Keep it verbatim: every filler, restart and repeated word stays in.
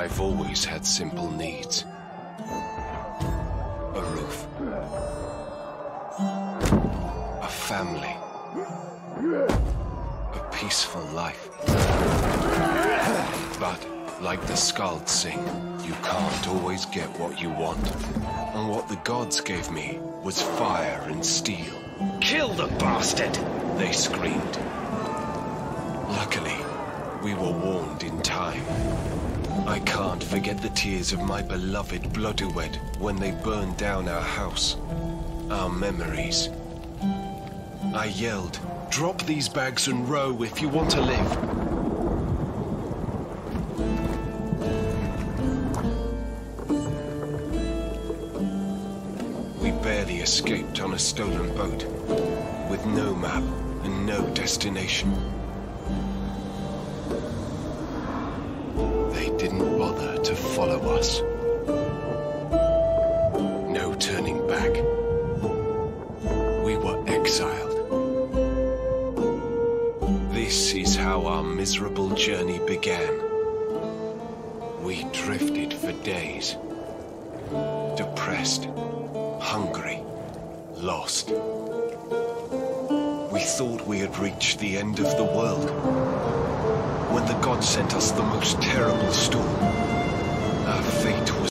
I've always had simple needs. A roof. A family. A peaceful life. But, like the Skalds sing, you can't always get what you want. And what the gods gave me was fire and steel. Kill the bastard! They screamed. Luckily, we were warned in time. I can't forget the tears of my beloved Blooduwed when they burned down our house, our memories. I yelled, "Drop these bags and row if you want to live." We barely escaped on a stolen boat, with no map and no destination. Didn't bother to follow us. No turning back. We were exiled. This is how our miserable journey began. We drifted for days. Depressed, hungry, lost. We thought we had reached the end of the world, when the gods sent us the most terrible storm. Our fate was...